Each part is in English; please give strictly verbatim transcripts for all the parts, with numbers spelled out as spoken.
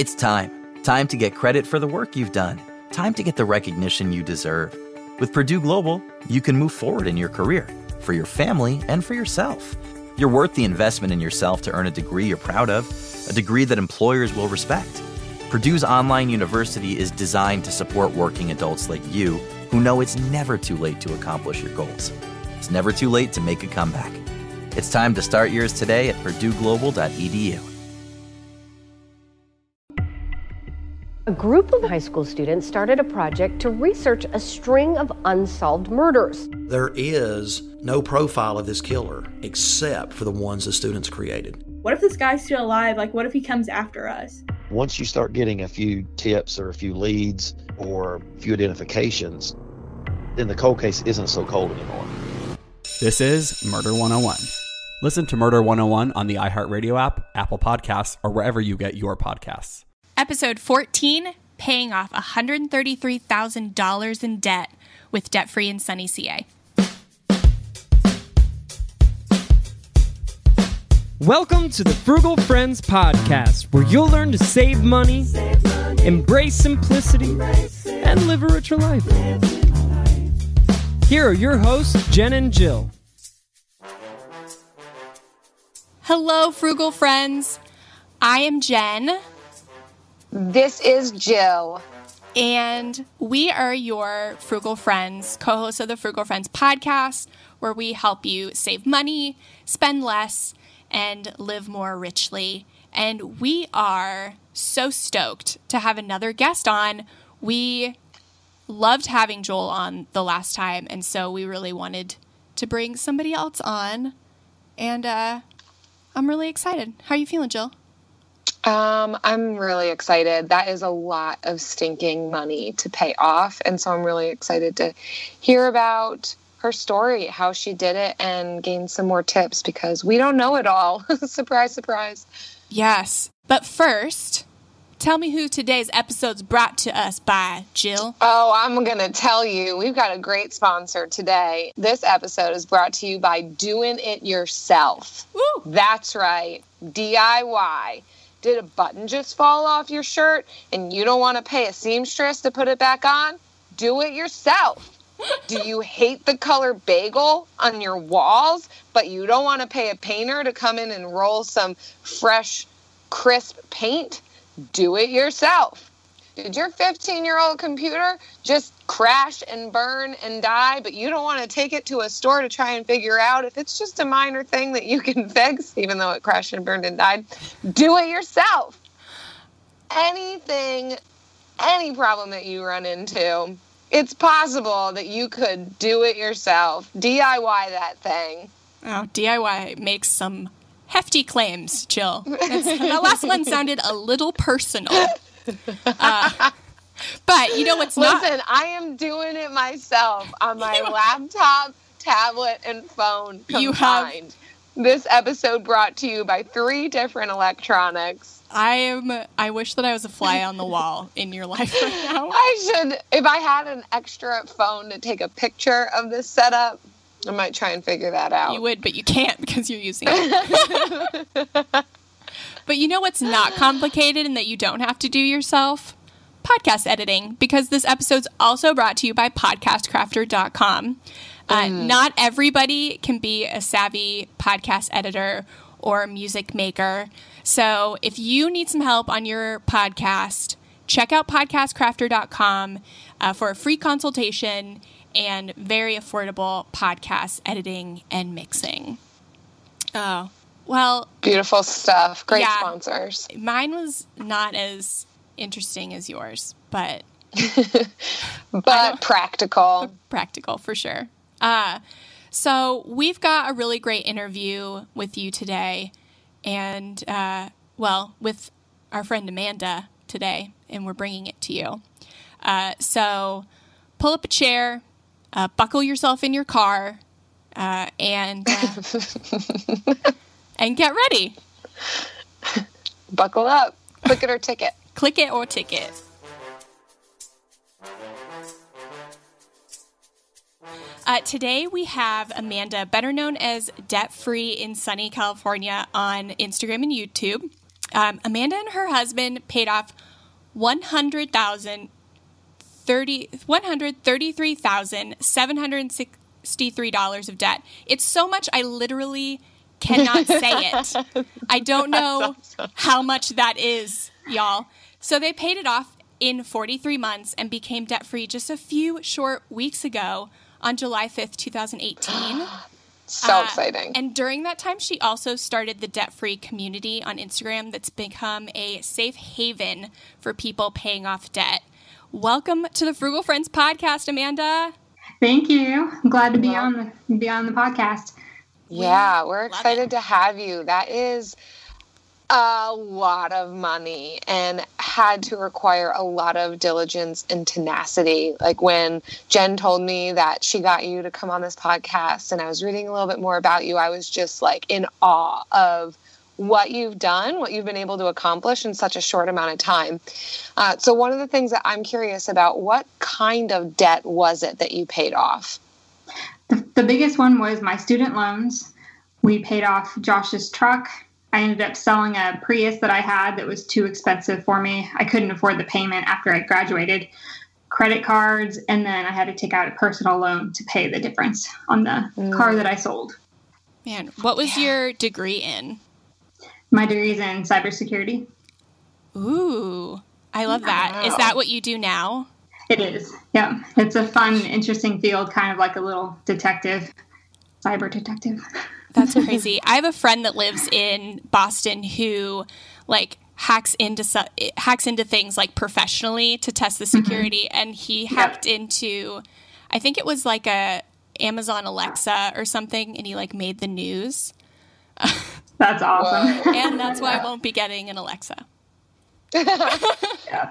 It's time. Time to get credit for the work you've done. Time to get the recognition you deserve. With Purdue Global, you can move forward in your career, for your family, and for yourself. You're worth the investment in yourself to earn a degree you're proud of, a degree that employers will respect. Purdue's online university is designed to support working adults like you who know it's never too late to accomplish your goals. It's never too late to make a comeback. It's time to start yours today at purdue global dot e d u. A group of high school students started a project to research a string of unsolved murders. There is no profile of this killer except for the ones the students created. What if this guy's still alive? Like, what if he comes after us? Once you start getting a few tips or a few leads or a few identifications, then the cold case isn't so cold anymore. This is Murder one oh one. Listen to Murder one oh one on the iHeartRadio app, Apple Podcasts, or wherever you get your podcasts. Episode fourteen, paying off one hundred thirty-three thousand dollars in debt with Debt Free in Sunny C A. Welcome to the Frugal Friends Podcast, where you'll learn to save money, save money. Embrace simplicity, embrace and live a richer life. life. Here are your hosts, Jen and Jill. Hello, Frugal Friends. I am Jen. This is Jill. And we are your Frugal Friends, co-hosts of the Frugal Friends Podcast, where we help you save money, spend less, and live more richly. And we are so stoked to have another guest on. We loved having Joel on the last time, and so we really wanted to bring somebody else on. And uh, I'm really excited. How are you feeling, Jill? Um, I'm really excited. That is a lot of stinking money to pay off. And so I'm really excited to hear about her story, how she did it, and gain some more tips because we don't know it all. Surprise, surprise. Yes. But first, tell me who today's episode's brought to us by, Jill. Oh, I'm going to tell you. We've got a great sponsor today. This episode is brought to you by Doing It Yourself. Woo! That's right. D I Y. Did a button just fall off your shirt and you don't want to pay a seamstress to put it back on? Do it yourself. Do you hate the color bagel on your walls, but you don't want to pay a painter to come in and roll some fresh, crisp paint? Do it yourself. Did your fifteen-year-old computer just crash and burn and die, but you don't want to take it to a store to try and figure out if it's just a minor thing that you can fix, even though it crashed and burned and died? Do it yourself. Anything, any problem that you run into, it's possible that you could do it yourself. D I Y that thing. Oh, D I Y makes some hefty claims, Jill. That last one sounded a little personal. Uh, but you know what's not? Listen, I am doing it myself on my you laptop, tablet, and phone combined. You have... This episode brought to you by three different electronics. I am. I wish that I was a fly on the wall in your life right now. I should. If I had an extra phone to take a picture of this setup, I might try and figure that out. You would, but you can't because you're using it. But you know what's not complicated and that you don't have to do yourself? Podcast editing, because this episode's also brought to you by podcast crafter dot com. Uh, mm. Not everybody can be a savvy podcast editor or music maker. So if you need some help on your podcast, check out podcast crafter dot com uh, for a free consultation and very affordable podcast editing and mixing. Oh. Well, beautiful stuff. Great yeah, sponsors. Mine was not as interesting as yours, but but practical. Practical for sure. Uh, so we've got a really great interview with you today, and uh, well, with our friend Amanda today, and we're bringing it to you. Uh, so pull up a chair, uh, buckle yourself in your car, uh, and. Uh, And get ready. Buckle up. Click it or ticket. Click it or ticket. Uh, today we have Amanda, better known as Debt Free in Sunny California on Instagram and YouTube. Um, Amanda and her husband paid off one hundred thirty-three thousand seven hundred sixty-three dollars of debt. It's so much I literally cannot say it. I don't know awesome. how much that is, y'all. So they paid it off in forty-three months and became debt-free just a few short weeks ago on July fifth, twenty eighteen. So uh, exciting. And during that time, she also started the debt-free community on Instagram that's become a safe haven for people paying off debt. Welcome to the Frugal Friends Podcast, Amanda. Thank you. I'm glad to be well, on the be on the podcast. Yeah, we're Love excited it. to have you. That is a lot of money and had to require a lot of diligence and tenacity. Like when Jen told me that she got you to come on this podcast and I was reading a little bit more about you, I was just like in awe of what you've done, what you've been able to accomplish in such a short amount of time. Uh, so one of the things that I'm curious about, what kind of debt was it that you paid off? The, the biggest one was my student loans. We paid off Josh's truck. I ended up selling a Prius that I had that was too expensive for me. I couldn't afford the payment after I graduated. Credit cards, and then I had to take out a personal loan to pay the difference on the mm. car that I sold. Man, what was yeah. your degree in? My degree is in cybersecurity. Ooh, I love that. Wow. Is that what you do now? It is, yeah. It's a fun, interesting field, kind of like a little detective, cyber detective. That's crazy. I have a friend that lives in Boston who, like, hacks into su- hacks into things, like, professionally to test the security. Mm-hmm. And he hacked yep. into, I think it was, like, a Amazon Alexa or something. And he, like, made the news. That's awesome. Whoa. And that's why yeah. I won't be getting an Alexa. yeah.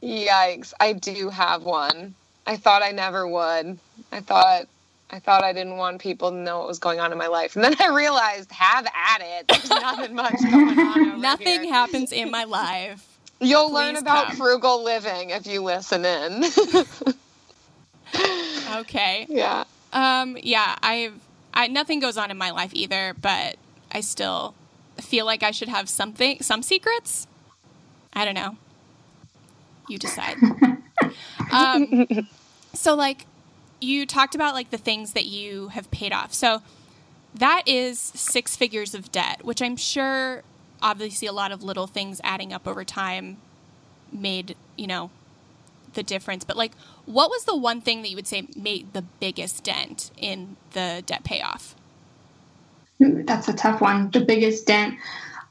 Yikes. I do have one. I thought I never would. I thought... I thought I didn't want people to know what was going on in my life. And then I realized, have at it. There's nothing much going on over Nothing here. happens in my life. You'll Please learn about come. frugal living if you listen in. Okay. Yeah. Um, yeah, I've, I nothing goes on in my life either, but I still feel like I should have something, some secrets. I don't know. You decide. um, so, like, you talked about, like, the things that you have paid off. So that is six figures of debt, which I'm sure, obviously, a lot of little things adding up over time made, you know, the difference. But, like, what was the one thing that you would say made the biggest dent in the debt payoff? That's a tough one. The biggest dent.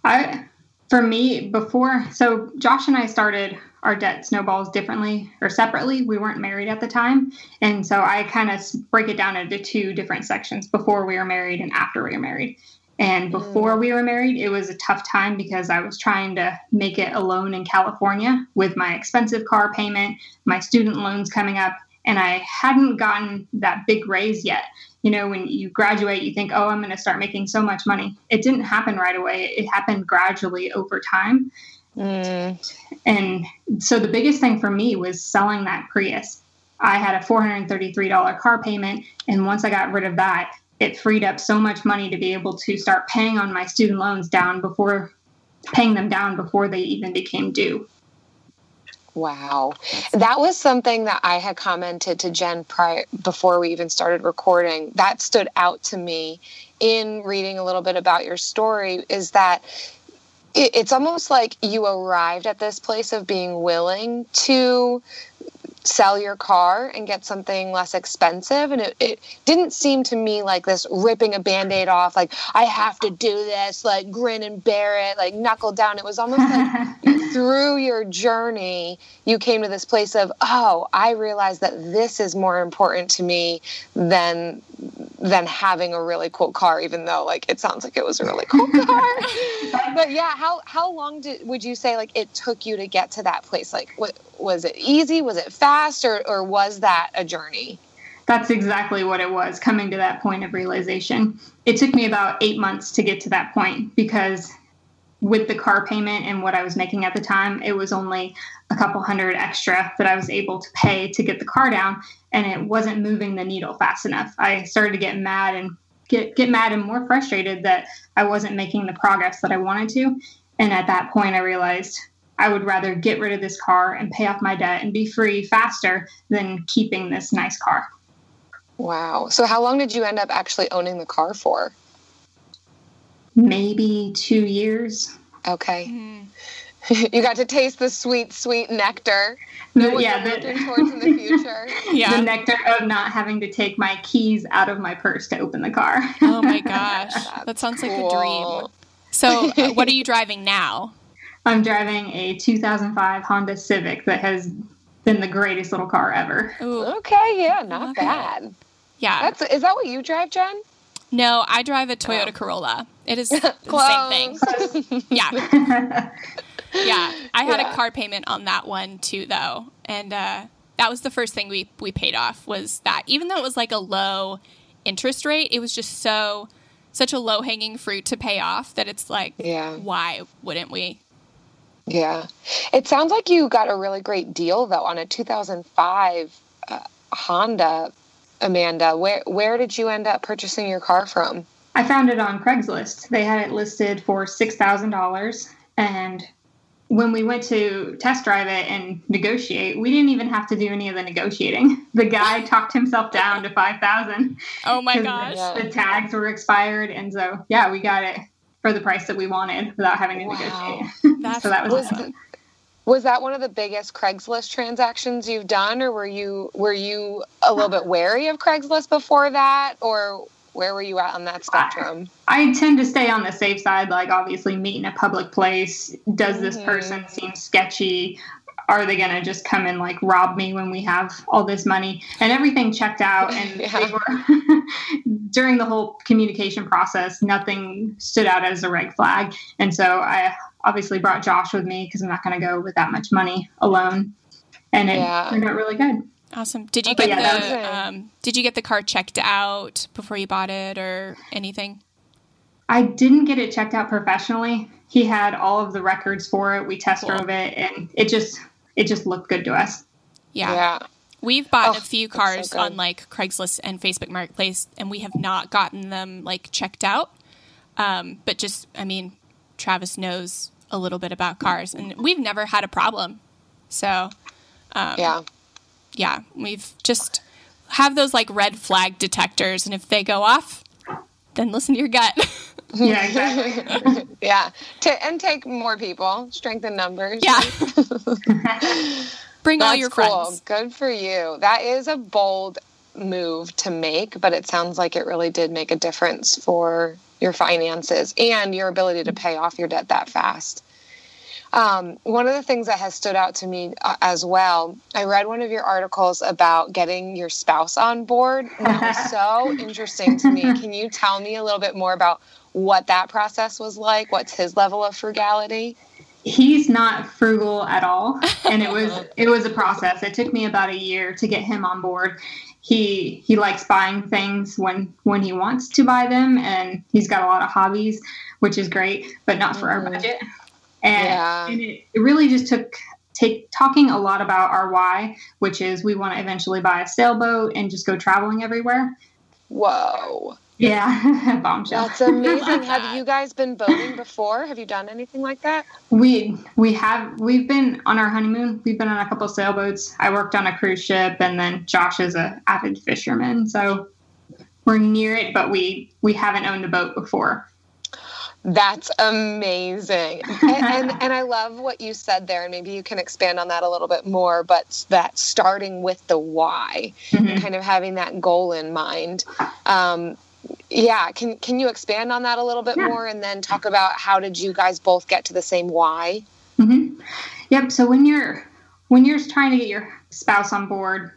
I, for me, before, so Josh and I started our debt snowballs differently or separately. We weren't married at the time. And so I kind of break it down into two different sections, before we were married and after we were married. And before mm. we were married, it was a tough time because I was trying to make it alone in California with my expensive car payment, my student loans coming up, and I hadn't gotten that big raise yet. You know, when you graduate, you think, oh, I'm going to start making so much money. It didn't happen right away. It happened gradually over time. Mm. And so the biggest thing for me was selling that Prius. I had a four hundred thirty-three dollars car payment, and once I got rid of that, it freed up so much money to be able to start paying on my student loans down before paying them down before they even became due. Wow. That was something that I had commented to Jen prior, before we even started recording. That stood out to me in reading a little bit about your story, is that it's almost like you arrived at this place of being willing to sell your car and get something less expensive. And it, it didn't seem to me like this ripping a Band-Aid off, like, I have to do this, like, grin and bear it, like, knuckle down. It was almost like through your journey, you came to this place of, oh, I realized that this is more important to me than than having a really cool car, even though, like, it sounds like it was a really cool car. But yeah, how how long did would you say, like, it took you to get to that place? Like, what, was it easy? Was it fast? Or, or was that a journey? That's exactly what it was, coming to that point of realization. It took me about eight months to get to that point, because with the car payment and what I was making at the time, it was only a couple hundred extra that I was able to pay to get the car down, and it wasn't moving the needle fast enough. I started to get mad and get, get mad and more frustrated that I wasn't making the progress that I wanted to. And at that point, I realized I would rather get rid of this car and pay off my debt and be free faster than keeping this nice car. Wow. So how long did you end up actually owning the car for? Maybe two years. Okay. Mm. You got to taste the sweet, sweet nectar. No, yeah, the, towards in the future. Yeah. The nectar of not having to take my keys out of my purse to open the car. Oh my gosh. That sounds cool. Like a dream. So uh, what are you driving now? I'm driving a two thousand five Honda Civic that has been the greatest little car ever. Ooh. Okay, yeah, not okay. bad. Yeah. That's is that what you drive, Jen? No, I drive a Toyota oh. Corolla. It is the same thing. Yeah. Yeah, I had yeah. a car payment on that one, too, though. And uh, that was the first thing we, we paid off was that. Even though it was like a low interest rate, it was just so such a low-hanging fruit to pay off that it's like, yeah. why wouldn't we? Yeah. It sounds like you got a really great deal, though, on a two thousand five uh, Honda, Amanda. Where, where did you end up purchasing your car from? I found it on Craigslist. They had it listed for six thousand dollars, and when we went to test drive it and negotiate, we didn't even have to do any of the negotiating. The guy talked himself down to five thousand dollars. Oh my gosh. The, the tags were expired. And so, yeah, we got it for the price that we wanted without having to wow. negotiate. That's so that was, was, awesome. the, was that one of the biggest Craigslist transactions you've done? Or were you, were you a little bit wary of Craigslist before that? Or where were you at on that spectrum? I, I tend to stay on the safe side, like obviously meet in a public place. Does this mm-hmm. person seem sketchy? Are they going to just come and like rob me when we have all this money? And everything checked out. And yeah. they were during the whole communication process, nothing stood out as a red flag. And so I obviously brought Josh with me because I'm not going to go with that much money alone. And it yeah. turned out really good. Awesome. Did you okay, get yeah, the um, Did you get the car checked out before you bought it or anything? I didn't get it checked out professionally. He had all of the records for it. We test cool. drove it, and it just it just looked good to us. Yeah, yeah. We've bought oh, a few cars so on like Craigslist and Facebook Marketplace, and we have not gotten them like checked out. Um, but just, I mean, Travis knows a little bit about cars, and we've never had a problem. So um, yeah. Yeah, we've just have those like red flag detectors, and if they go off, then listen to your gut. Yeah, exactly. Yeah, T- and take more people, strengthen numbers. Yeah, bring That's all your cool. friends. Good for you. That is a bold move to make, but it sounds like it really did make a difference for your finances and your ability to pay off your debt that fast. Um, one of the things that has stood out to me uh, as well, I read one of your articles about getting your spouse on board. That was so interesting to me. Can you tell me a little bit more about what that process was like? What's his level of frugality? He's not frugal at all. And it was, it was a process. It took me about a year to get him on board. He, he likes buying things when, when he wants to buy them, and he's got a lot of hobbies, which is great, but not for mm-hmm. our budget. And, yeah. and it, it really just took take, talking a lot about our why, which is we want to eventually buy a sailboat and just go traveling everywhere. Whoa. Yeah. Bombshell. That's amazing. Have you guys been boating before? Have you done anything like that? We we have. We've been on our honeymoon. We've been on a couple sailboats. I worked on a cruise ship, and then Josh is an avid fisherman. So we're near it, but we, we haven't owned a boat before. That's amazing. And, and and I love what you said there. And maybe you can expand on that a little bit more, but that starting with the why, mm-hmm. and kind of having that goal in mind. Um, yeah. Can, can you expand on that a little bit yeah. more, and then talk about how did you guys both get to the same why? Mm-hmm. Yep. So when you're, when you're trying to get your spouse on board,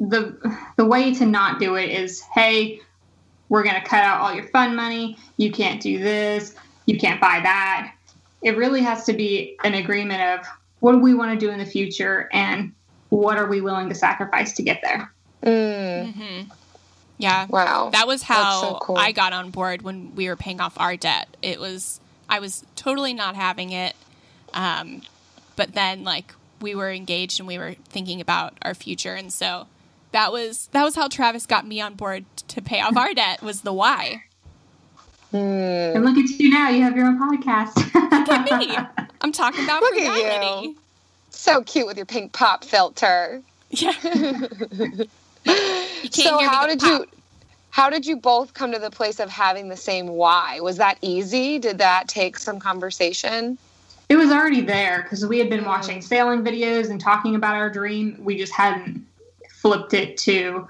the, the way to not do it is, hey, we're going to cut out all your fun money. You can't do this. You can't buy that. It really has to be an agreement of what do we want to do in the future, and what are we willing to sacrifice to get there? Mm. Mm-hmm. Yeah. Wow. That was how so cool. I got on board when we were paying off our debt. It was, I was totally not having it. Um, but then like we were engaged and we were thinking about our future. And so That was that was how Travis got me on board to pay off our debt, was the why. Mm. And look at you now. You have your own podcast. Look at me. I'm talking about Look frugality. At you. So cute with your pink pop filter. Yeah. You can't so hear how me did pop. you how did you both come to the place of having the same why? Was that easy? Did that take some conversation? It was already there because we had been watching sailing videos and talking about our dream. We just hadn't flipped it to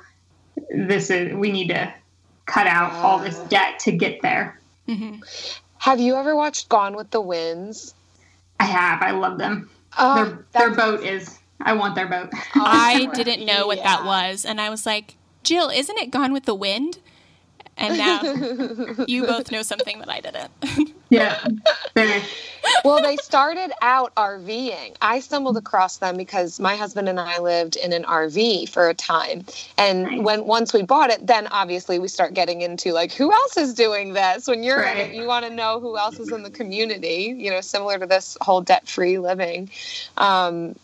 this is we need to cut out yeah. all this debt to get there. Mm-hmm. Have you ever watched Gone with the Winds? I have. I love them. Oh, their, their boat is. I want their boat. I didn't know what yeah. that was, and I was like, Jill, isn't it Gone with the Wind? And now you both know something that I didn't. Yeah. Well, they started out RVing. I stumbled across them because my husband and I lived in an R V for a time. And nice. when once we bought it, then obviously we start getting into like, who else is doing this? When you're right. in it, you want to know who else is in the community, you know, similar to this whole debt-free living. Um,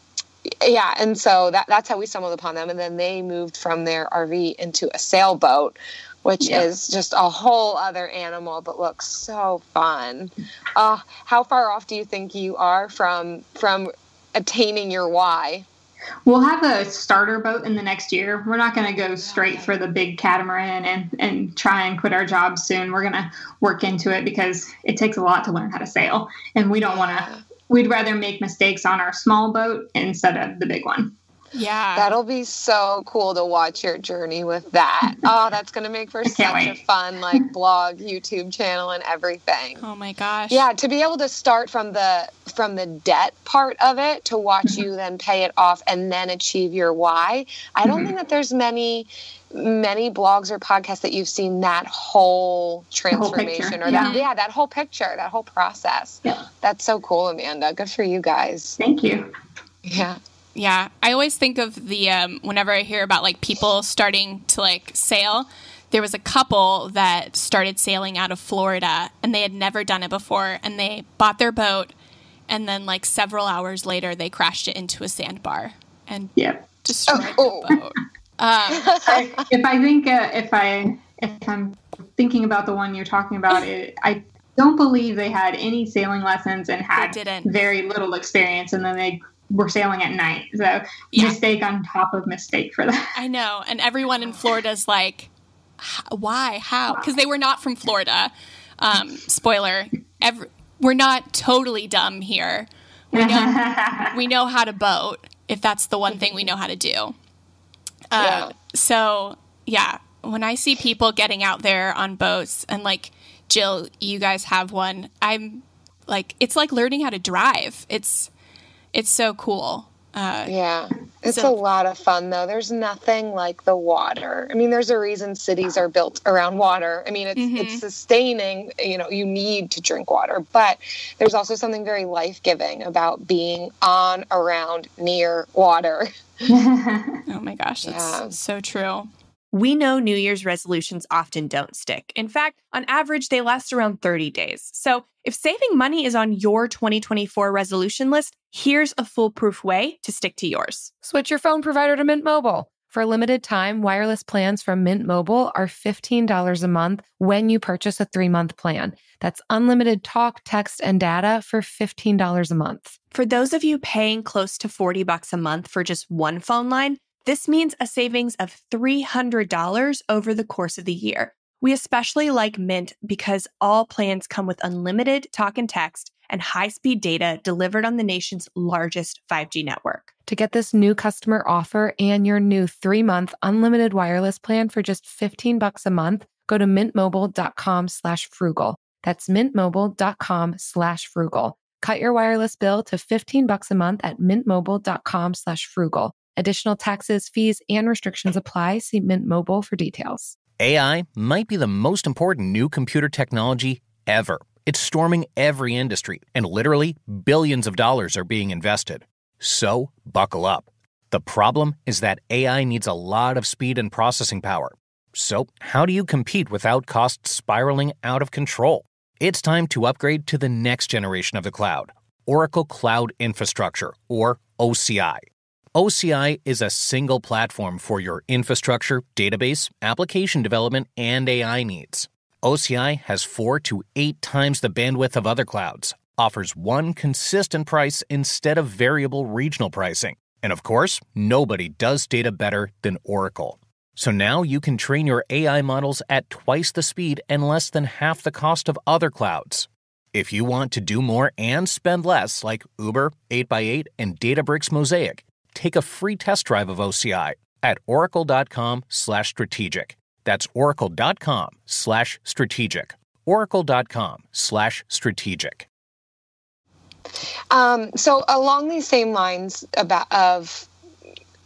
yeah. And so that, that's how we stumbled upon them. And then they moved from their R V into a sailboat, which yeah. is just a whole other animal, but looks so fun. Uh, how far off do you think you are from from attaining your why? We'll have a starter boat in the next year. We're not going to go straight for the big catamaran and, and try and quit our job soon. We're going to work into it because it takes a lot to learn how to sail, and we don't want to. We'd rather make mistakes on our small boat instead of the big one. Yeah. That'll be so cool to watch your journey with that. Oh, that's going to make for such wait. a fun, like, blog, YouTube channel and everything. Oh, my gosh. Yeah, to be able to start from the from the debt part of it to watch mm-hmm. you then pay it off and then achieve your why. I don't mm-hmm. think that there's many, many blogs or podcasts that you've seen that whole transformation whole or that, yeah. yeah, that whole picture, that whole process. Yeah. That's so cool, Amanda. Good for you guys. Thank you. Yeah. Yeah, I always think of the, um, whenever I hear about, like, people starting to, like, sail, there was a couple that started sailing out of Florida, and they had never done it before, and they bought their boat, and then, like, several hours later, they crashed it into a sandbar and yeah. destroyed oh, oh. the boat. Um, if I think, uh, if, I, if I'm thinking about the one you're talking about, it, I don't believe they had any sailing lessons and had very little experience, and then they... We're sailing at night, so yeah. mistake on top of mistake for that. I know, and everyone in Florida's like, why, how? Because they were not from Florida. Um, spoiler, every, we're not totally dumb here. We know, we know how to boat, if that's the one thing we know how to do. Uh, yeah. So, yeah, when I see people getting out there on boats, and like, Jill, you guys have one, I'm like, it's like learning how to drive. It's... It's so cool. Uh, yeah. It's so. a lot of fun, though. There's nothing like the water. I mean, there's a reason cities are built around water. I mean, it's mm-hmm. it's sustaining. You know, you need to drink water. But there's also something very life-giving about being on, around, near water. Oh, my gosh. That's yeah. so true. We know New Year's resolutions often don't stick. In fact, on average, they last around thirty days. So if saving money is on your twenty twenty-four resolution list, here's a foolproof way to stick to yours. Switch your phone provider to Mint Mobile. For a limited time, wireless plans from Mint Mobile are fifteen dollars a month when you purchase a three-month plan. That's unlimited talk, text, and data for fifteen dollars a month. For those of you paying close to forty bucks a month for just one phone line, this means a savings of three hundred dollars over the course of the year. We especially like Mint because all plans come with unlimited talk and text and high-speed data delivered on the nation's largest five G network. To get this new customer offer and your new three-month unlimited wireless plan for just fifteen bucks a month, go to mintmobile.com slash frugal. That's mintmobile.com slash frugal. Cut your wireless bill to fifteen bucks a month at mintmobile.com slash frugal. Additional taxes, fees, and restrictions apply. See Mint Mobile for details. A I might be the most important new computer technology ever. It's storming every industry, and literally billions of dollars are being invested. So buckle up. The problem is that A I needs a lot of speed and processing power. So how do you compete without costs spiraling out of control? It's time to upgrade to the next generation of the cloud, Oracle Cloud Infrastructure, or O C I. O C I is a single platform for your infrastructure, database, application development, and A I needs. O C I has four to eight times the bandwidth of other clouds, offers one consistent price instead of variable regional pricing. And of course, nobody does data better than Oracle. So now you can train your A I models at twice the speed and less than half the cost of other clouds. If you want to do more and spend less, like Uber, eight by eight, and Databricks Mosaic, take a free test drive of O C I at oracle.com slash strategic. That's oracle.com slash strategic. oracle.com slash strategic. Um, so along these same lines about of,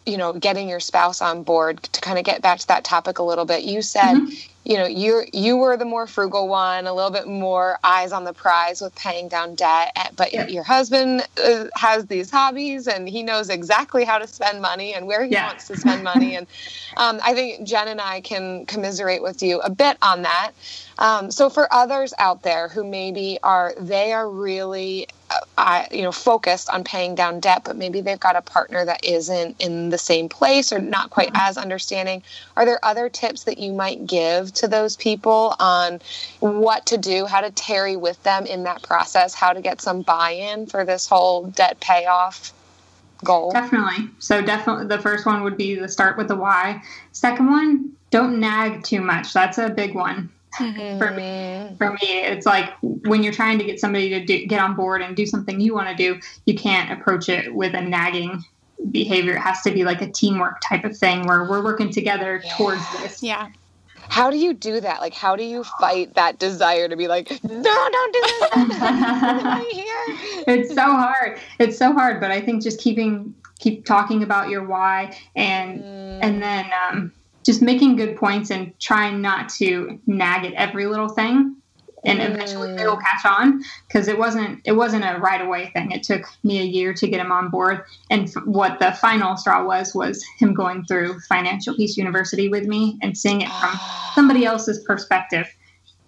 you know, getting your spouse on board, to kind of get back to that topic a little bit, you said, mm-hmm. you know, you you were the more frugal one, a little bit more eyes on the prize with paying down debt, but yeah. your husband uh, has these hobbies and he knows exactly how to spend money and where he yeah. wants to spend money. And um, I think Jen and I can commiserate with you a bit on that. Um, so for others out there who maybe are, they are really, uh, I, you know, focused on paying down debt, but maybe they've got a partner that isn't in the same place or not quite as understanding. Are there other tips that you might give to those people on what to do, how to tarry with them in that process, how to get some buy-in for this whole debt payoff goal? Definitely. So definitely the first one would be the start with the why. Second one, don't nag too much. That's a big one. Mm-hmm. For me, for me, it's like when you're trying to get somebody to do, get on board and do something you want to do, you can't approach it with a nagging behavior. It has to be like a teamwork type of thing where we're working together yeah. towards this. Yeah. How do you do that? Like, how do you fight that desire to be like, no, don't do this. Don't do this. I'm here. It's so hard. It's so hard. But I think just keeping keep talking about your why and mm. and then. Um, Just making good points and trying not to nag at every little thing, and eventually they will catch on, because it wasn't it wasn't a right away thing. It took me a year to get him on board, and f- what the final straw was was him going through Financial Peace University with me and seeing it from somebody else's perspective.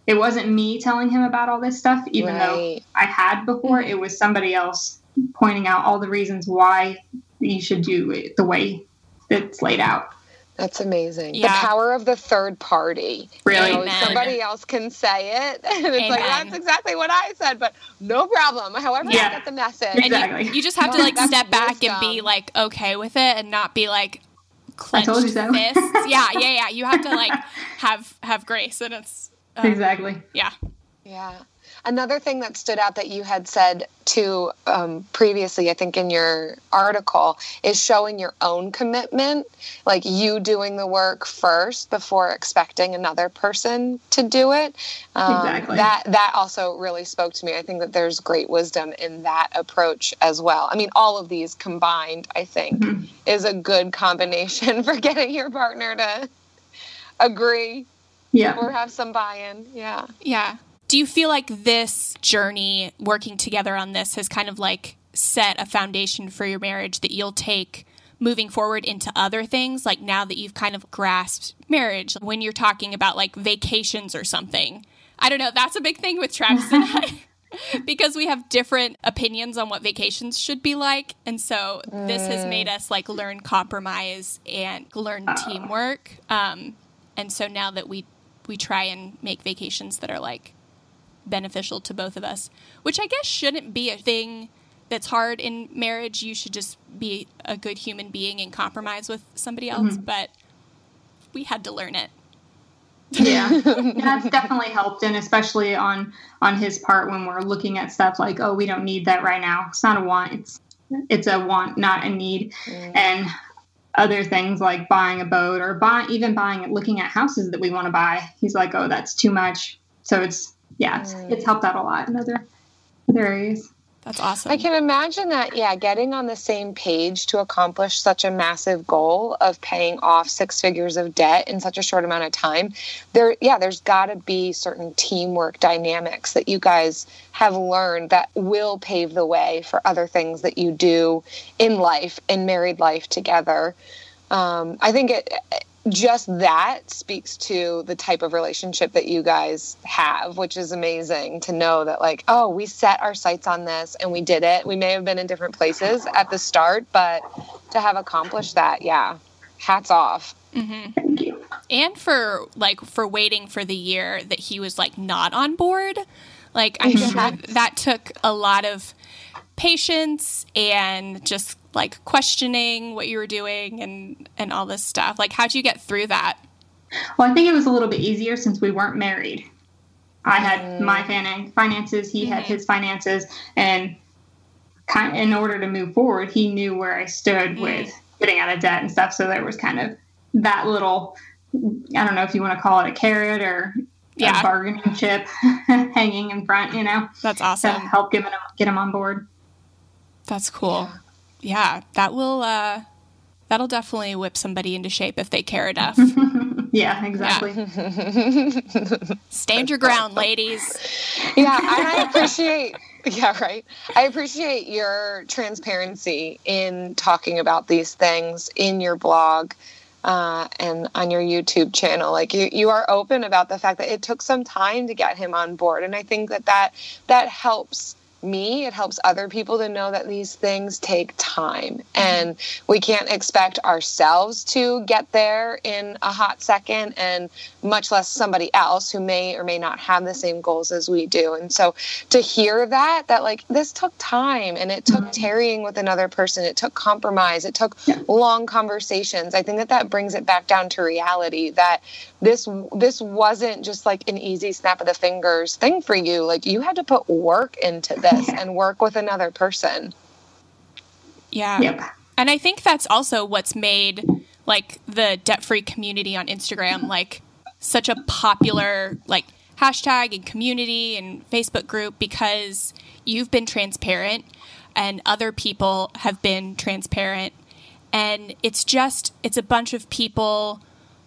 It wasn't me telling him about all this stuff, even right. though I had before. It was somebody else pointing out all the reasons why you should do it the way it's laid out. That's amazing. Yeah. The power of the third party. Really? You know, somebody else can say it. And it's Amen. Like, that's exactly what I said, but no problem. However, yeah. I get the message. Exactly. You, you just have no, to like step back and be like, okay with it, and not be like clenched I told you so. Fists. Yeah. Yeah. Yeah. You have to like have, have grace, and it's um, exactly. Yeah. Yeah. Another thing that stood out that you had said to um, previously, I think in your article, is showing your own commitment, like you doing the work first before expecting another person to do it. Um, exactly. That that also really spoke to me. I think that there's great wisdom in that approach as well. I mean, all of these combined, I think, mm-hmm. is a good combination for getting your partner to agree yeah. or have some buy-in. Yeah. Yeah. Do you feel like this journey, working together on this, has kind of like set a foundation for your marriage that you'll take moving forward into other things? Like now that you've kind of grasped marriage, when you're talking about like vacations or something, I don't know, that's a big thing with Travis and I, because we have different opinions on what vacations should be like. And so this has made us like learn compromise and learn teamwork. Um, and so now that we, we try and make vacations that are like beneficial to both of us, which I guess shouldn't be a thing that's hard in marriage. You should just be a good human being and compromise with somebody else, mm-hmm. but we had to learn it. Yeah. That's definitely helped, and especially on on his part when we're looking at stuff like, oh, we don't need that right now. It's not a want, it's it's a want, not a need. Mm. And other things like buying a boat or buy even buying it, looking at houses that we want to buy. He's like, oh, that's too much. So it's Yeah, it's, it's helped out a lot in other, other areas. That's awesome. I can imagine that, yeah, getting on the same page to accomplish such a massive goal of paying off six figures of debt in such a short amount of time. There, yeah, there's got to be certain teamwork dynamics that you guys have learned that will pave the way for other things that you do in life, in married life together. Um, I think it... Just that speaks to the type of relationship that you guys have, which is amazing to know that, like, oh, we set our sights on this and we did it. We may have been in different places at the start, but to have accomplished that, yeah, hats off. Mm-hmm. Thank you. And for, like, for waiting for the year that he was, like, not on board. Like, I'm sure that took a lot of patience and just like questioning what you were doing and, and all this stuff. Like, how'd you get through that? Well, I think it was a little bit easier since we weren't married. I had my finances, he had his finances, and kind of in order to move forward, he knew where I stood with getting out of debt and stuff. So there was kind of that little, I don't know if you want to call it a carrot or yeah. a bargaining chip hanging in front, you know. That's awesome. To help get him, get him on board. That's cool. Yeah, that will uh, that'll definitely whip somebody into shape if they care enough. Yeah, exactly. Yeah. Stand your ground, ladies. Yeah, and I appreciate, yeah, right. I appreciate your transparency in talking about these things in your blog uh, and on your YouTube channel. Like, you, you are open about the fact that it took some time to get him on board. And I think that that, that helps me. It helps other people to know that these things take time, and we can't expect ourselves to get there in a hot second, and much less somebody else who may or may not have the same goals as we do. And so to hear that, that like this took time, and it took tarrying with another person, it took compromise, it took yeah. long conversations. I think that that brings it back down to reality, that this this wasn't just like an easy snap of the fingers thing for you. Like, you had to put work into this and work with another person. Yeah. Yep. And I think that's also what's made like the debt-free community on Instagram like such a popular like hashtag and community and Facebook group, because you've been transparent and other people have been transparent, and it's just it's a bunch of people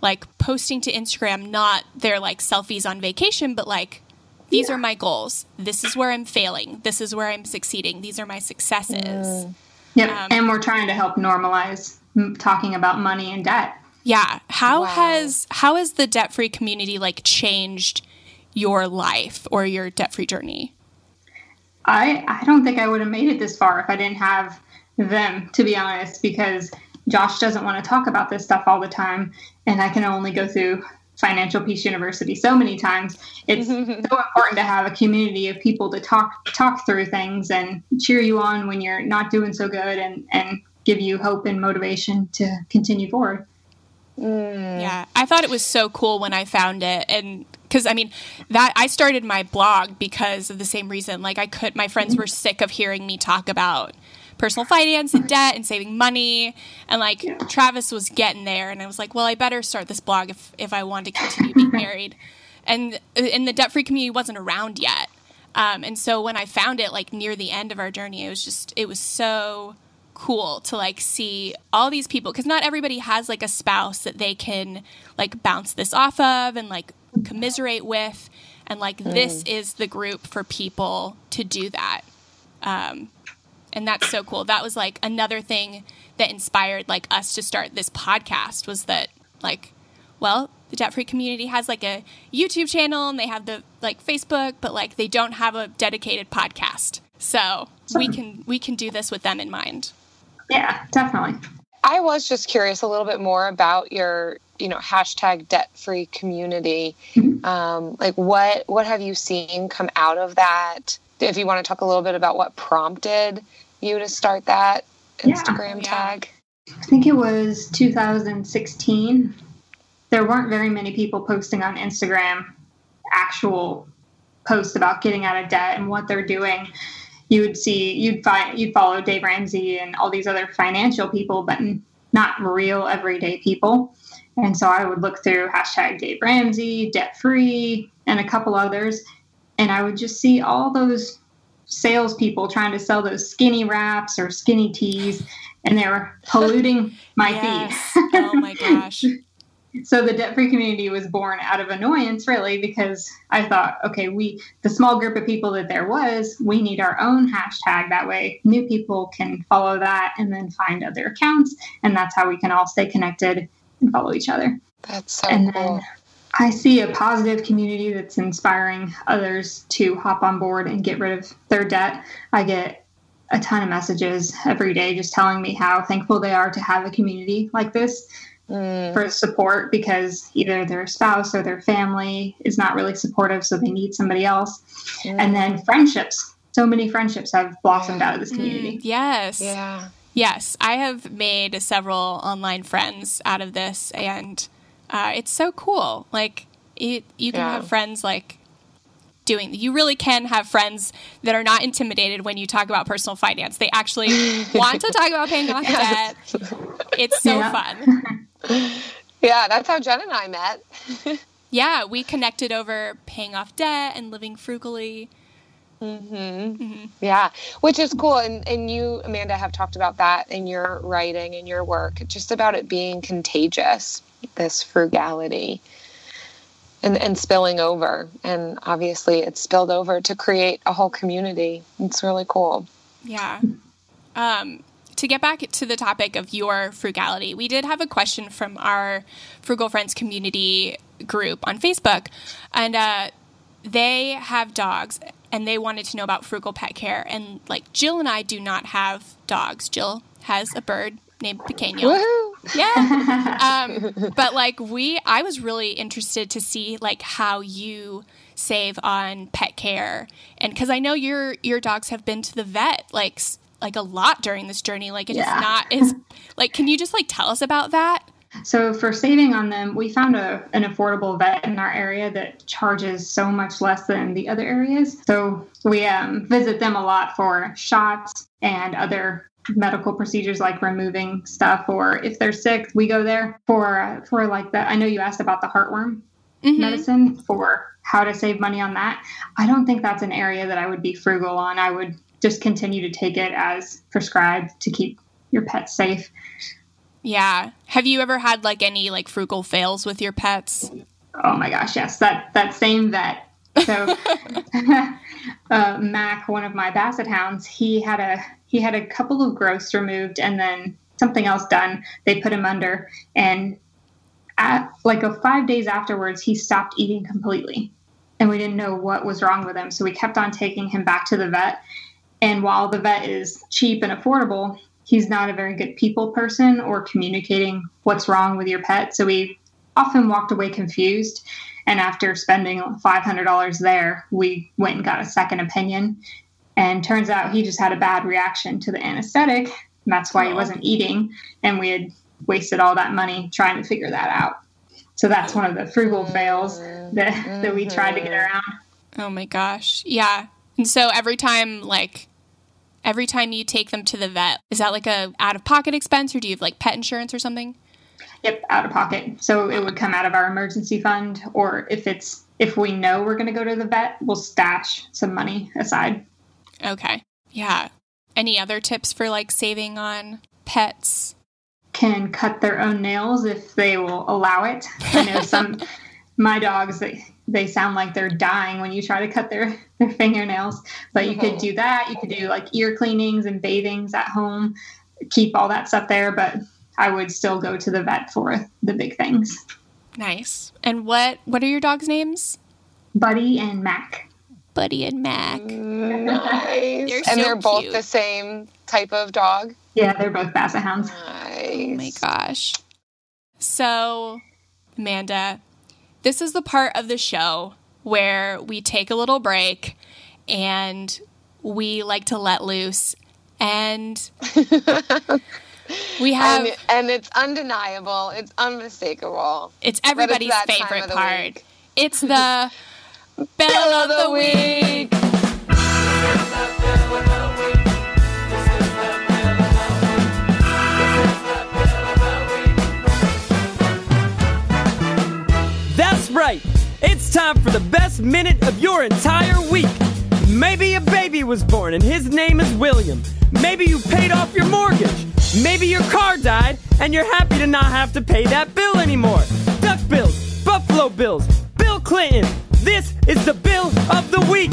like posting to Instagram, not their like selfies on vacation, but like, these yeah. are my goals. This is where I'm failing. This is where I'm succeeding. These are my successes. Yep. Um, and we're trying to help normalize m- talking about money and debt. Yeah. How wow. has how has the debt-free community like changed your life or your debt-free journey? I I don't think I would have made it this far if I didn't have them, to be honest, because Josh doesn't want to talk about this stuff all the time, and I can only go through Financial Peace University so many times. It's so important to have a community of people to talk talk through things and cheer you on when you're not doing so good, and, and give you hope and motivation to continue forward. Mm. Yeah, I thought it was so cool when I found it, and because I mean that I started my blog because of the same reason. Like, I could, my friends were sick of hearing me talk about personal finance and debt and saving money, and like yeah. Travis was getting there, and I was like, well, I better start this blog if, if I want to continue being married, and and the debt-free community wasn't around yet, um, and so when I found it like near the end of our journey, it was just it was so cool to like see all these people, because not everybody has like a spouse that they can like bounce this off of and like commiserate with, and like mm. this is the group for people to do that. Um And that's so cool. That was like another thing that inspired like us to start this podcast, was that like, well, the debt-free community has like a YouTube channel and they have the like Facebook, but like they don't have a dedicated podcast. So we can we can do this with them in mind. Yeah, definitely. I was just curious a little bit more about your, you know, hashtag debt-free community. Mm-hmm. Um, like what what have you seen come out of that? If you want to talk a little bit about what prompted you to start that Instagram yeah. tag. I think it was two thousand sixteen. There weren't very many people posting on Instagram actual posts about getting out of debt and what they're doing. You would see, you'd find, you'd follow Dave Ramsey and all these other financial people, but not real everyday people. And so I would look through hashtag Dave Ramsey, Debt Free, and a couple others. And I would just see all those salespeople trying to sell those skinny wraps or skinny teas, and they were polluting my yes. feed. Oh my gosh. So the debt-free community was born out of annoyance, really, because I thought, okay, we, the small group of people that there was, we need our own hashtag. That way new people can follow that and then find other accounts. And that's how we can all stay connected and follow each other. That's so and cool. Then, I see a positive community that's inspiring others to hop on board and get rid of their debt. I get a ton of messages every day just telling me how thankful they are to have a community like this, mm. for support because either their spouse or their family is not really supportive, so they need somebody else. Mm. And then friendships. So many friendships have blossomed out of this community. Mm, yes. Yeah. Yes. I have made several online friends out of this, and uh, it's so cool. Like, it, you can yeah. have friends, like, doing. You really can have friends that are not intimidated when you talk about personal finance. They actually want to talk about paying off debt. It's so yeah. fun. Yeah, that's how Jen and I met. Yeah, we connected over paying off debt and living frugally. Mm-hmm. Mm-hmm. Yeah, which is cool. And and you, Amanda, have talked about that in your writing and your work, just about it being contagious, this frugality and, and spilling over. And obviously it's spilled over to create a whole community. It's really cool. Yeah. Um, to get back to the topic of your frugality, we did have a question from our Frugal Friends community group on Facebook, and uh, they have dogs. And they wanted to know about frugal pet care. And, like, Jill and I do not have dogs. Jill has a bird named Pequeño. Woo-hoo. Yeah. um, but, like, we – I was really interested to see, like, how you save on pet care. And because I know your your dogs have been to the vet, like, like a lot during this journey. Like, it yeah. is not – it's like, can you just, like, tell us about that? So for saving on them, we found a, an affordable vet in our area that charges so much less than the other areas. So we um, visit them a lot for shots and other medical procedures like removing stuff, or if they're sick, we go there for, uh, for like the, I know you asked about the heartworm mm-hmm. medicine, for how to save money on that. I don't think that's an area that I would be frugal on. I would just continue to take it as prescribed to keep your pet safe. Yeah. Have you ever had, like, any, like, frugal fails with your pets? Oh my gosh, yes. That that same vet. So uh, Mac, one of my Basset hounds, he had a he had a couple of growths removed and then something else done. They put him under, and at, like, a five days afterwards, he stopped eating completely, and we didn't know what was wrong with him. So we kept on taking him back to the vet, and while the vet is cheap and affordable, he's not a very good people person or communicating what's wrong with your pet. So we often walked away confused. And after spending five hundred dollars there, we went and got a second opinion. And turns out he just had a bad reaction to the anesthetic. And that's why he wasn't eating. And we had wasted all that money trying to figure that out. So that's one of the frugal fails that, that we tried to get around. Oh my gosh. Yeah. And so every time, like, every time you take them to the vet, is that like a out-of-pocket expense, or do you have, like, pet insurance or something? Yep, out-of-pocket. So it would come out of our emergency fund, or if it's if we know we're going to go to the vet, we'll stash some money aside. Okay. Yeah. Any other tips for, like, saving on pets? Can cut their own nails if they will allow it. I know some my dogs, they they sound like they're dying when you try to cut their, their fingernails, but you could do that. You could do, like, ear cleanings and bathings at home, keep all that stuff there, but I would still go to the vet for the big things. Nice. And what, what are your dogs' names? Buddy and Mac. Buddy and Mac. Nice. They're so and they're cute. Both the same type of dog? Yeah, they're both Basset hounds. Nice. Oh my gosh. So, Amanda, this is the part of the show where we take a little break and we like to let loose, and we have and, and it's undeniable, it's unmistakable. It's everybody's it's favorite part. Week. It's the Bell of the Week. Right. It's time for the best minute of your entire week. Maybe a baby was born and his name is William. Maybe you paid off your mortgage. Maybe your car died and you're happy to not have to pay that bill anymore. Duck bills, Buffalo Bills, Bill Clinton. This is the Bill of the Week.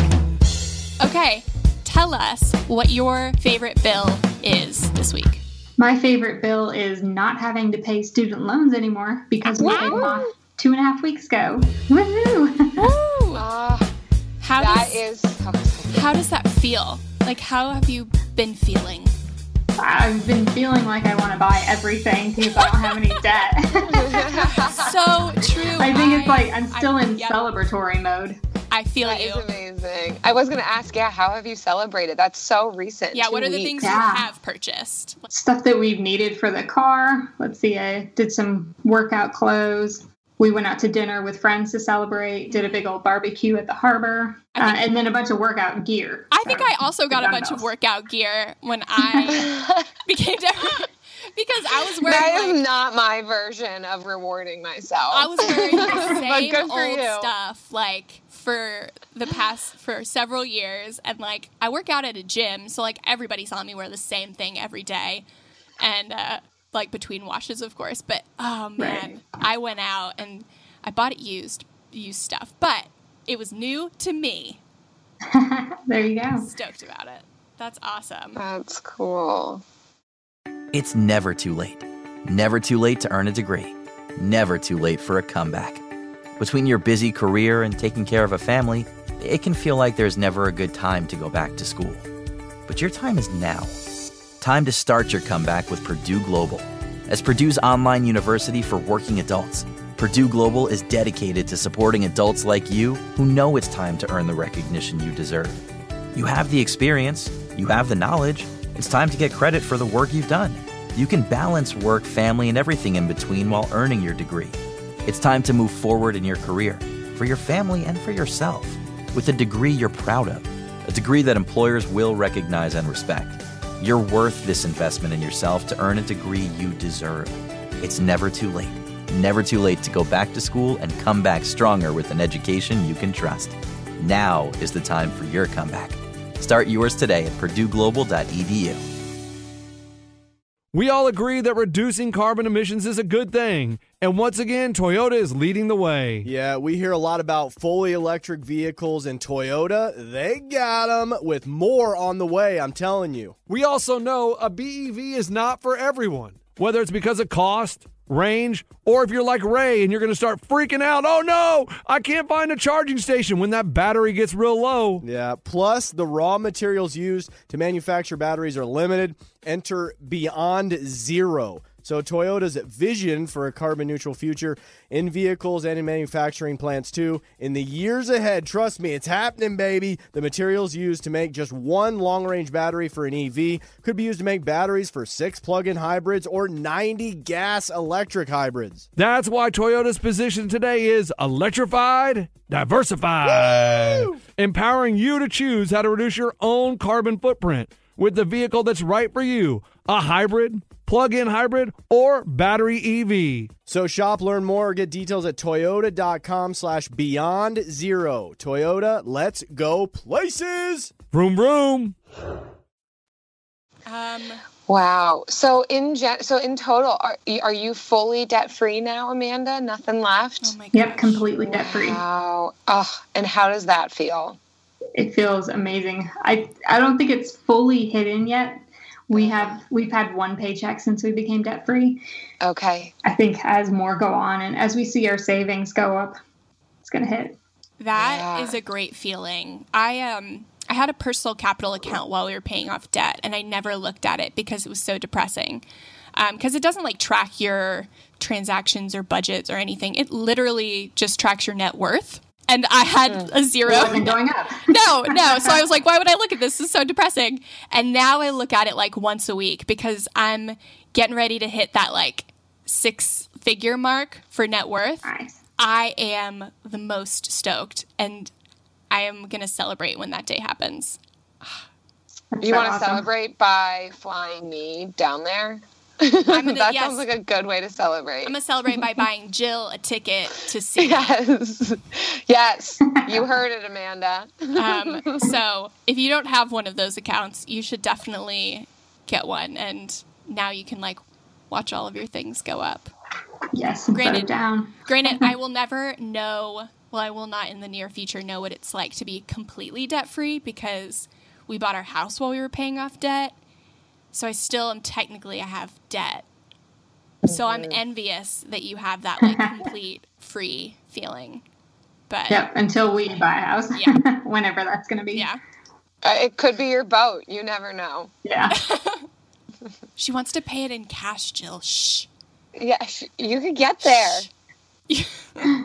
Okay, tell us what your favorite bill is this week. My favorite bill is not having to pay student loans anymore because we paid off Two and a half weeks ago. Woohoo! Woo! Uh, how that does, is how does that feel? Like, how have you been feeling? I've been feeling like I want to buy everything because I don't have any debt. So true. I think I, it's like I'm still I, in yep. celebratory mode. I feel that you. That is amazing. I was going to ask, yeah, how have you celebrated? That's so recent. Yeah, what are weeks. the things yeah. you have purchased? Stuff that we've needed for the car. Let's see, I did some workout clothes. We went out to dinner with friends to celebrate, did a big old barbecue at the harbor, uh, and then a bunch of workout gear. I so think I also got a bunch else. of workout gear when I became different. Because I was wearing that is like, not my version of rewarding myself. I was wearing the same old you. stuff like for the past for several years, and like I work out at a gym, so like everybody saw me wear the same thing every day, and uh, like between washes, of course. But oh man, right. I went out and I bought it used used stuff, but it was new to me. There you go. Stoked about it. That's awesome. That's cool. It's never too late. Never too late to earn a degree. Never too late for a comeback. Between your busy career and taking care of a family, it can feel like there's never a good time to go back to school. But your time is now. Time to start your comeback with Purdue Global. As Purdue's online university for working adults, Purdue Global is dedicated to supporting adults like you who know it's time to earn the recognition you deserve. You have the experience. You have the knowledge. It's time to get credit for the work you've done. You can balance work, family, and everything in between while earning your degree. It's time to move forward in your career, for your family, and for yourself, with a degree you're proud of, a degree that employers will recognize and respect. You're worth this investment in yourself to earn a degree you deserve. It's never too late. Never too late to go back to school and come back stronger with an education you can trust. Now is the time for your comeback. Start yours today at purdue global dot e d u. We all agree that reducing carbon emissions is a good thing. And once again, Toyota is leading the way. Yeah, we hear a lot about fully electric vehicles, and Toyota, they got them, with more on the way, I'm telling you. We also know a B E V is not for everyone, whether it's because of cost, range, or if you're like Ray and you're going to start freaking out, oh no, I can't find a charging station when that battery gets real low. Yeah, plus the raw materials used to manufacture batteries are limited. Enter Beyond Zero. So Toyota's vision for a carbon-neutral future in vehicles and in manufacturing plants, too. In the years ahead, trust me, it's happening, baby. The materials used to make just one long-range battery for an E V could be used to make batteries for six plug-in hybrids or ninety gas-electric hybrids. That's why Toyota's position today is electrified, diversified, Woo! empowering you to choose how to reduce your own carbon footprint with the vehicle that's right for you, a hybrid, plug-in hybrid, or battery E V. So shop, learn more, or get details at toyota dot com slash beyond zero. Toyota, let's go places. Vroom, vroom. Um. Wow. So in gen- so in total, are, are you fully debt-free now, Amanda? Nothing left? Oh my gosh. Yep, completely wow. debt-free. Wow. Oh, and how does that feel? It feels amazing. I I don't think it's fully hidden yet. We have, we've had one paycheck since we became debt free. Okay. I think as more go on and as we see our savings go up, it's going to hit. That yeah. is a great feeling. I, um, I had a personal capital account while we were paying off debt, and I never looked at it because it was so depressing. Um, because it doesn't like track your transactions or budgets or anything. It literally just tracks your net worth. And I had a zero. It wasn't going up. No, no. So I was like, why would I look at this? This is so depressing. And now I look at it like once a week because I'm getting ready to hit that like six figure mark for net worth. Nice. I am the most stoked, and I am going to celebrate when that day happens. That's you so want to awesome. Celebrate by flying me down there? I'm gonna, that yes. sounds like a good way to celebrate. I'm going to celebrate by buying Jill a ticket to see. Yes. Yes. You heard it, Amanda. Um, so if you don't have one of those accounts, you should definitely get one. And now you can like watch all of your things go up. Yes. Granted, down. granted, I will never know. Well, I will not in the near future know what it's like to be completely debt free because we bought our house while we were paying off debt. So I still am technically, I have debt. So I'm envious that you have that like complete free feeling. But yep, until we buy a house, yeah. whenever that's going to be. Yeah, uh, it could be your boat. You never know. Yeah. She wants to pay it in cash, Jill. Shh. Yeah, sh- you could get there.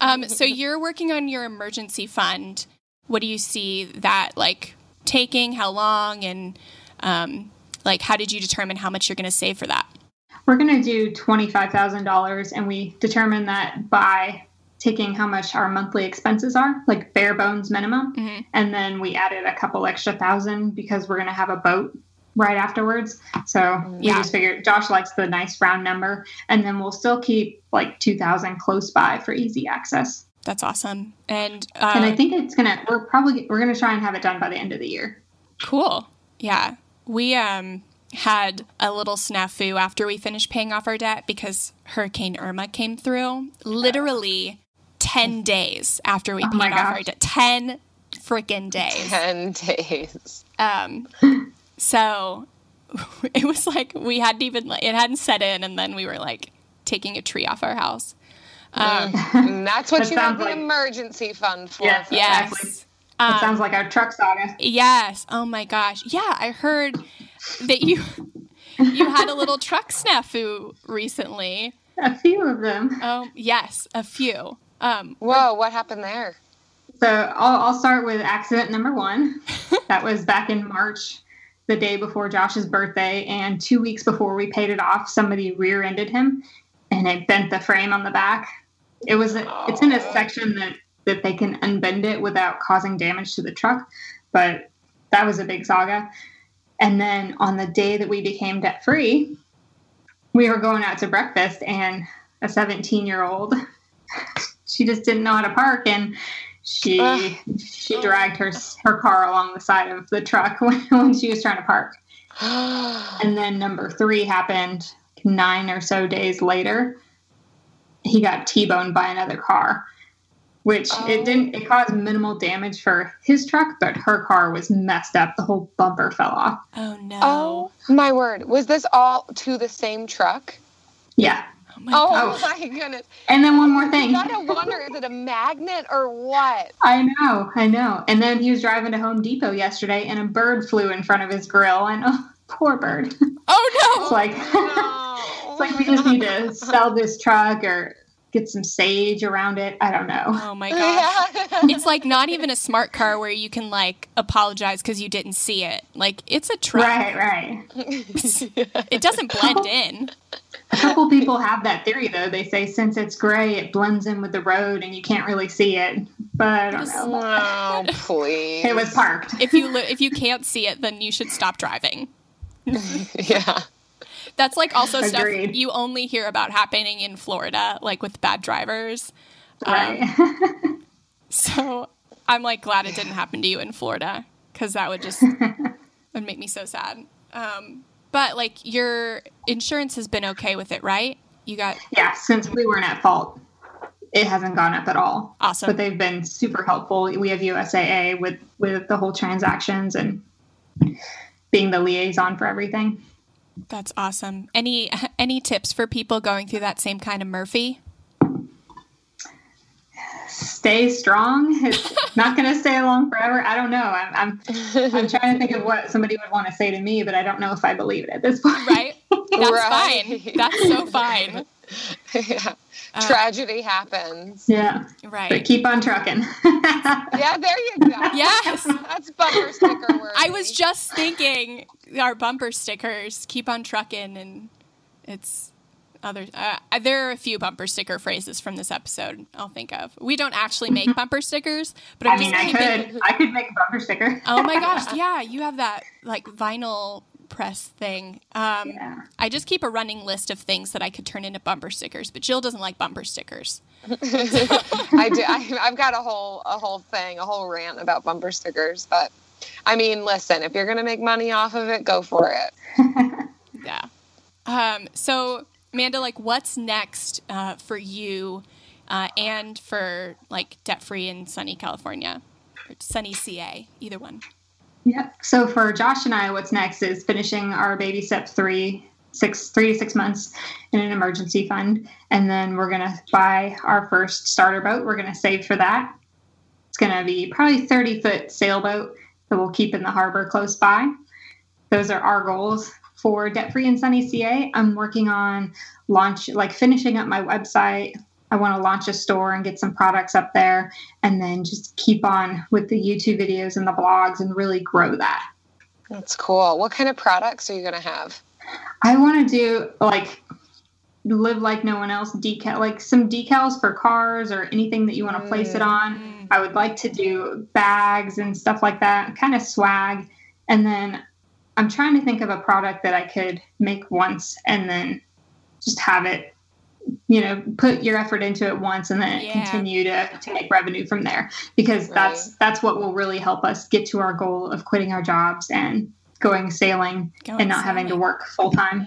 um, so you're working on your emergency fund. What do you see that, like, taking? How long? And, um, like, how did you determine how much you're going to save for that? We're going to do twenty-five thousand dollars, and we determine that by taking how much our monthly expenses are, like bare bones minimum. Mm-hmm. And then we added a couple extra thousand because we're going to have a boat right afterwards. So we yeah. just figured Josh likes the nice round number, and then we'll still keep like two thousand close by for easy access. That's awesome. And, uh, and I think it's going to, we're probably, we're going to try and have it done by the end of the year. Cool. Yeah. We, um, had a little snafu after we finished paying off our debt because Hurricane Irma came through literally ten days after we oh paid off our debt. ten freaking days. ten days. Um, so it was like we hadn't even, it hadn't set in, and then we were like taking a tree off our house. Um, and that's what that you have like, an emergency fund for. Yes. For yes. Exactly. Um, it sounds like our truck saga. Yes. Oh my gosh. Yeah. I heard that you you had a little truck snafu recently. A few of them. Oh, yes, a few. Um, Whoa, what happened there? So I'll, I'll start with accident number one. That was back in March, the day before Josh's birthday, and two weeks before we paid it off, somebody rear-ended him, and it bent the frame on the back. It was a, oh. It's in a section that, that they can unbend it without causing damage to the truck, but that was a big saga. And then on the day that we became debt-free, we were going out to breakfast, and a seventeen-year-old, she just didn't know how to park, and she Ugh. she dragged her her car along the side of the truck when, when she was trying to park. And then number three happened nine or so days later. He got T-boned by another car, which oh. it didn't, it caused minimal damage for his truck, but her car was messed up. The whole bumper fell off. Oh no. Oh my word. Was this all to the same truck? Yeah. Oh my, oh, my goodness. And then one more thing. You gotta wonder, is it a magnet or what? I know, I know. And then he was driving to Home Depot yesterday, and a bird flew in front of his grill, and oh, poor bird. Oh no. It's like, oh, no. It's like we just need to sell this truck or get some sage around it. I don't know. Oh, my gosh. Yeah. It's like not even a smart car where you can, like, apologize because you didn't see it. Like, it's a truck. Right, right. It doesn't blend in. A couple people have that theory, though. They say since it's gray, it blends in with the road and you can't really see it. But I don't Just, know. Oh, please. It was parked. If you, lo- if you can't see it, then you should stop driving. Yeah. That's, like, also Agreed. Stuff you only hear about happening in Florida, like, with bad drivers. Right. Um, so I'm, like, glad it didn't happen to you in Florida, because that would just would make me so sad. Um, but, like, your insurance has been okay with it, right? You got Yeah, since we weren't at fault, it hasn't gone up at all. Awesome. But they've been super helpful. We have U S A A with, with the whole transactions and being the liaison for everything. That's awesome. Any any tips for people going through that same kind of Murphy? Stay strong. It's not going to stay along forever. I don't know. I'm, I'm I'm trying to think of what somebody would want to say to me, but I don't know if I believe it at this point. Right? That's right. Fine. That's so fine. Yeah. Uh, Tragedy happens. Yeah. Right. But keep on trucking. Yeah, there you go. Yes. That's bumper sticker worthy. I was just thinking our bumper stickers, keep on trucking, and it's other. Uh, there are a few bumper sticker phrases from this episode I'll think of. We don't actually make bumper stickers, but I'm I mean, just I keeping, could. I could make a bumper sticker. Oh my gosh. Yeah. You have that like vinyl press thing. Um, yeah. I just keep a running list of things that I could turn into bumper stickers, but Jill doesn't like bumper stickers. I do. I, I've got a whole, a whole thing, a whole rant about bumper stickers, but I mean, listen, if you're going to make money off of it, go for it. Yeah. Um, so Amanda, like what's next, uh, for you, uh, and for like Debt Free in Sunny California or Sunny C A, either one. Yep. So for Josh and I, what's next is finishing our baby step three, six, three to six months in an emergency fund. And then we're going to buy our first starter boat. We're going to save for that. It's going to be probably thirty foot sailboat that we'll keep in the harbor close by. Those are our goals for Debt Free in Sunny C A. I'm working on launch, like finishing up my website. I want to launch a store and get some products up there, and then just keep on with the YouTube videos and the blogs and really grow that. That's cool. What kind of products are you going to have? I want to do like live like no one else decal, like some decals for cars or anything that you want to place it on. I would like to do bags and stuff like that, kind of swag. And then I'm trying to think of a product that I could make once and then just have it, you know, put your effort into it once and then yeah. continue to, to make revenue from there, because right. that's, that's what will really help us get to our goal of quitting our jobs and going sailing going and not sailing. having to work full time.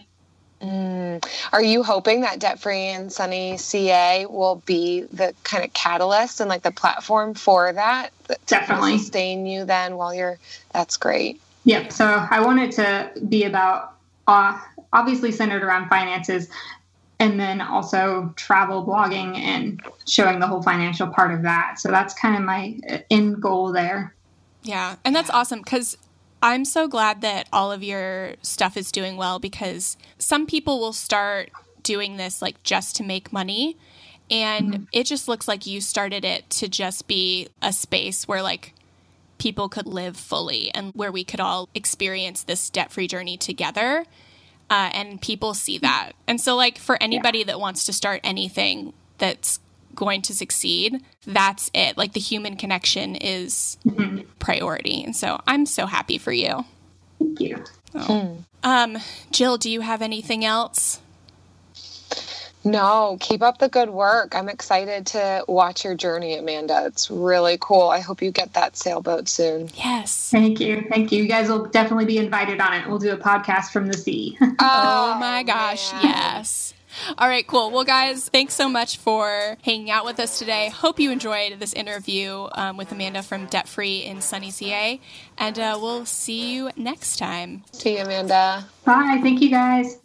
Mm. Are you hoping that Debt Free and Sunny C A will be the kind of catalyst and like the platform for that? that Definitely. To sustain you then while you're, that's great. Yep. So I want it to be about, uh, obviously centered around finances, and then also travel, blogging, and showing the whole financial part of that. So that's kind of my end goal there. Yeah. And that's awesome, because I'm so glad that all of your stuff is doing well, because some people will start doing this like just to make money. And mm-hmm. it just looks like you started it to just be a space where like people could live fully and where we could all experience this debt-free journey together. Uh, and people see that. And so like for anybody yeah. that wants to start anything that's going to succeed, that's it. Like the human connection is mm-hmm. priority. And so I'm so happy for you. Thank you. Oh. Mm. Um, Jill, do you have anything else? No, keep up the good work. I'm excited to watch your journey, Amanda. It's really cool. I hope you get that sailboat soon. Yes. Thank you. Thank you. You guys will definitely be invited on it. We'll do a podcast from the sea. Oh, oh my gosh. Man. Yes. All right, cool. Well, guys, thanks so much for hanging out with us today. Hope you enjoyed this interview um, with Amanda from Debt Free in Sunny C A. And uh, we'll see you next time. See you, Amanda. Bye. Thank you, guys.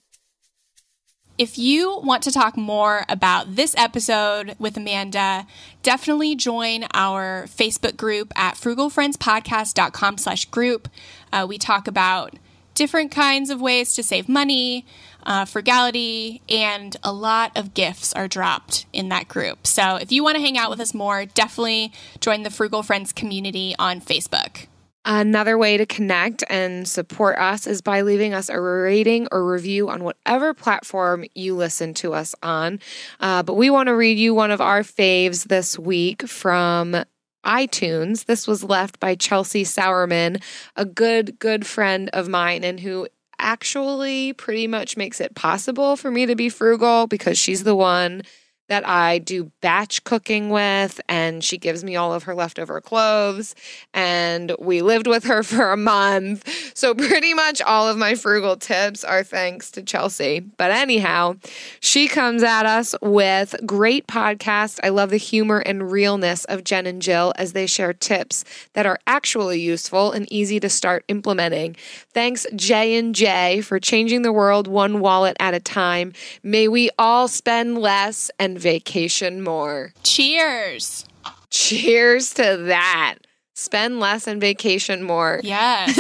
If you want to talk more about this episode with Amanda, definitely join our Facebook group at frugalfriendspodcast.com slash group. Uh, we talk about different kinds of ways to save money, uh, frugality, and a lot of gifts are dropped in that group. So if you want to hang out with us more, definitely join the Frugal Friends community on Facebook. Another way to connect and support us is by leaving us a rating or review on whatever platform you listen to us on. Uh, but we want to read you one of our faves this week from iTunes. This was left by Chelsea Sowerman, a good, good friend of mine, and who actually pretty much makes it possible for me to be frugal, because she's the one that I do batch cooking with, and she gives me all of her leftover cloves, and we lived with her for a month. So pretty much all of my frugal tips are thanks to Chelsea. But anyhow, she comes at us with great podcasts. I love the humor and realness of Jen and Jill as they share tips that are actually useful and easy to start implementing. Thanks, J and J, for changing the world one wallet at a time. May we all spend less and vacation more. Cheers. Cheers to that. Spend less and vacation more. Yes.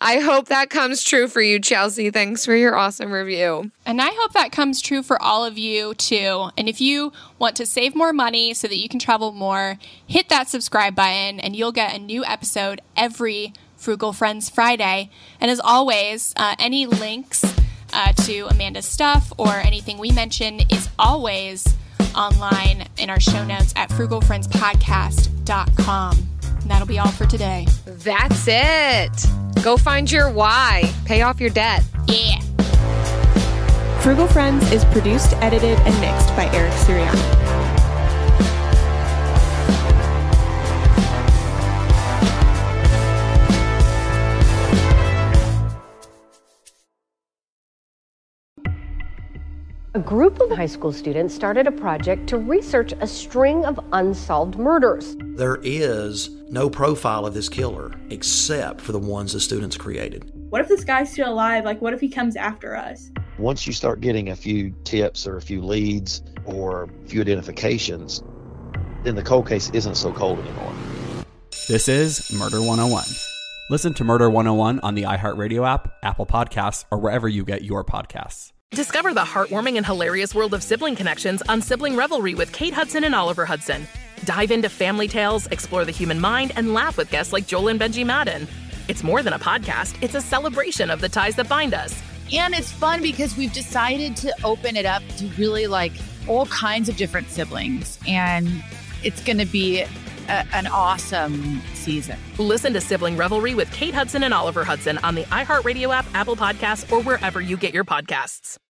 I hope that comes true for you, Chelsea. Thanks for your awesome review. And I hope that comes true for all of you, too. And if you want to save more money so that you can travel more, hit that subscribe button and you'll get a new episode every Frugal Friends Friday. And as always, uh, any links Uh, to Amanda's stuff or anything we mention is always online in our show notes at frugal friends podcast dot com. And that'll be all for today. That's it. Go find your why. Pay off your debt. Yeah. Frugal Friends is produced, edited, and mixed by Eric Siriano. A group of high school students started a project to research a string of unsolved murders. There is no profile of this killer except for the ones the students created. What if this guy's still alive? Like, what if he comes after us? Once you start getting a few tips or a few leads or a few identifications, then the cold case isn't so cold anymore. This is Murder one oh one. Listen to Murder one oh one on the iHeartRadio app, Apple Podcasts, or wherever you get your podcasts. Discover the heartwarming and hilarious world of sibling connections on Sibling Revelry with Kate Hudson and Oliver Hudson. Dive into family tales, explore the human mind, and laugh with guests like Joel and Benji Madden. It's more than a podcast. It's a celebration of the ties that bind us. And it's fun because we've decided to open it up to really like all kinds of different siblings. And it's going to be a, an awesome season. Listen to Sibling Revelry with Kate Hudson and Oliver Hudson on the iHeartRadio app, Apple Podcasts, or wherever you get your podcasts.